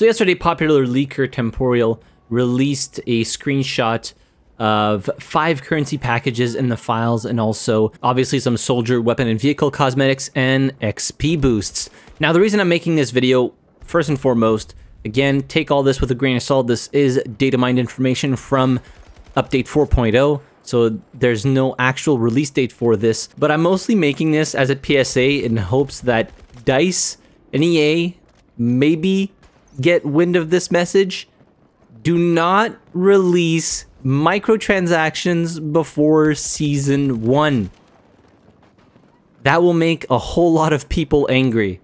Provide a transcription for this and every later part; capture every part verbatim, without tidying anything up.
So yesterday, popular leaker Temporyal released a screenshot of five currency packages in the files, and also obviously some soldier, weapon and vehicle cosmetics and X P boosts. Now, the reason I'm making this video, first and foremost, again, take all this with a grain of salt. This is data mined information from update four point oh. So there's no actual release date for this, but I'm mostly making this as a P S A in hopes that DICE and E A maybe get wind of this message. Do not release microtransactions before season one. That will make a whole lot of people angry.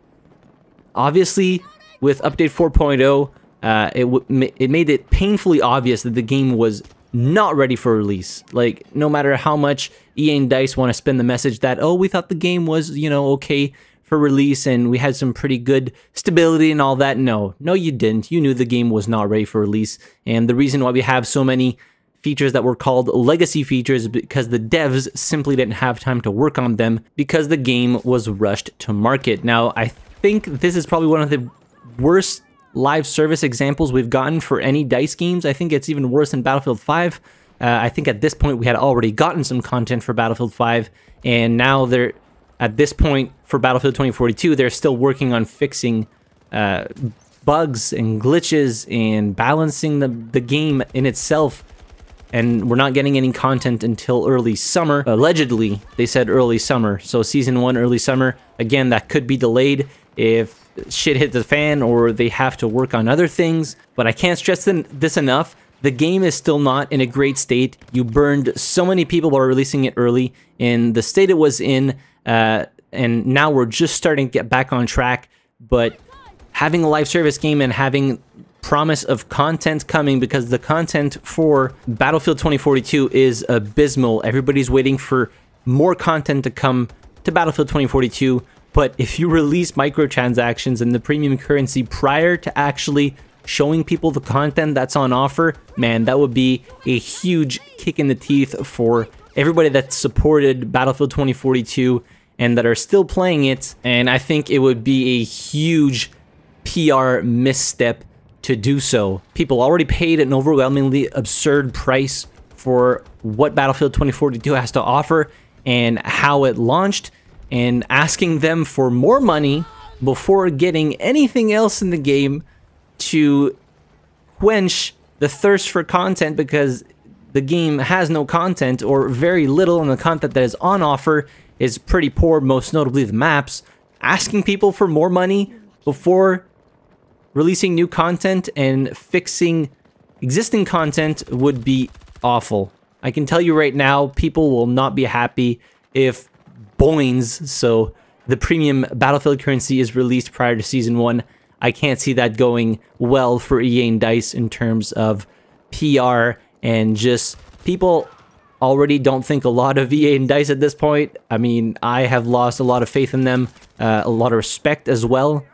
Obviously, with update four point oh, uh, it w it made it painfully obvious that the game was not ready for release. Like, no matter how much E A and DICE want to spin the message that, oh, we thought the game was, you know, okay for release and we had some pretty good stability and all that. No, no, you didn't. You knew the game was not ready for release. And the reason why we have so many features that were called legacy features because the devs simply didn't have time to work on them because the game was rushed to market. Now, I think this is probably one of the worst live service examples we've gotten for any DICE games. I think it's even worse than Battlefield five. Uh, I think at this point we had already gotten some content for Battlefield five, and now they're at this point for Battlefield twenty forty-two, they're still working on fixing uh, bugs and glitches and balancing the, the game in itself. And we're not getting any content until early summer. Allegedly, they said early summer. So season one, early summer. Again, that could be delayed if shit hit the fan or they have to work on other things. But I can't stress this enough. The game is still not in a great state. You burned so many people by releasing it early in the state it was in. Uh, and now we're just starting to get back on track. But having a live service game and having promise of content coming, because the content for Battlefield twenty forty-two is abysmal. Everybody's waiting for more content to come to Battlefield twenty forty-two. But if you release microtransactions and the premium currency prior to actually showing people the content that's on offer, man, that would be a huge kick in the teeth for everybody that supported Battlefield twenty forty-two and that are still playing it. And I think it would be a huge P R misstep to do so. People already paid an overwhelmingly absurd price for what Battlefield twenty forty-two has to offer and how it launched, and asking them for more money before getting anything else in the game to quench the thirst for content, because the game has no content or very little, and the content that is on offer is pretty poor, most notably the maps. Asking people for more money before releasing new content and fixing existing content would be awful. I can tell you right now, people will not be happy if BOINS, so the premium Battlefield currency, is released prior to season one. I can't see that going well for E A and DICE in terms of P R, and just people already don't think a lot of E A and DICE at this point. I mean, I have lost a lot of faith in them, uh, a lot of respect as well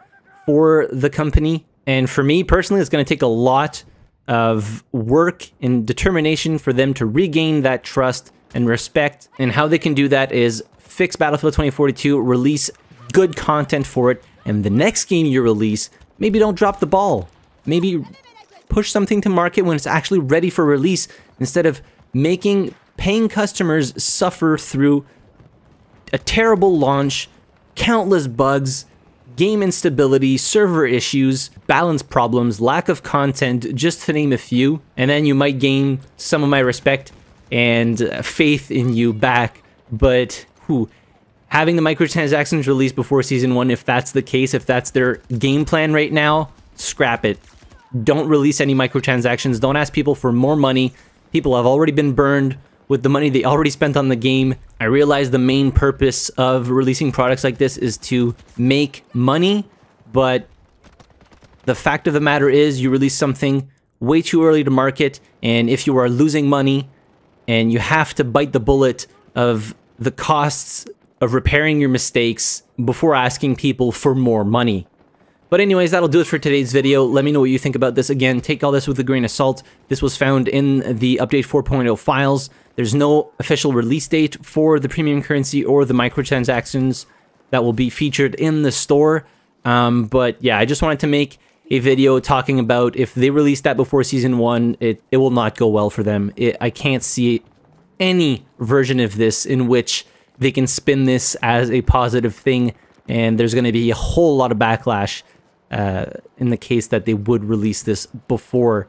for the company. And for me personally, it's going to take a lot of work and determination for them to regain that trust and respect. And how they can do that is fix Battlefield twenty forty-two, release good content for it, and the next game you release, maybe don't drop the ball. Maybe push something to market when it's actually ready for release, instead of making paying customers suffer through a terrible launch, countless bugs, game instability, server issues, balance problems, lack of content, just to name a few. And then you might gain some of my respect and faith in you back. But whew, having the microtransactions released before season one, if that's the case, if that's their game plan right now, scrap it. Don't release any microtransactions. Don't ask people for more money. People have already been burned with the money they already spent on the game. I realize the main purpose of releasing products like this is to make money, but the fact of the matter is you release something way too early to market, and if you are losing money and you have to bite the bullet of the costs of repairing your mistakes before asking people for more money. But anyways, that'll do it for today's video. Let me know what you think about this. Again, take all this with a grain of salt. This was found in the update four point oh files. There's no official release date for the premium currency or the microtransactions that will be featured in the store. Um, but yeah, I just wanted to make a video talking about if they release that before season one, it, it will not go well for them. It, I can't see any version of this in which they can spin this as a positive thing, and there's going to be a whole lot of backlash uh, in the case that they would release this before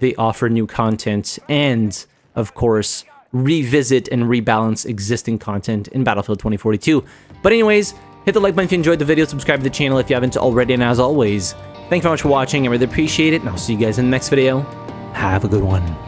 they offer new content and, of course, revisit and rebalance existing content in Battlefield twenty forty-two. But anyways, hit the like button if you enjoyed the video, subscribe to the channel if you haven't already, and as always, thank you very much for watching. I really appreciate it, and I'll see you guys in the next video. Have a good one.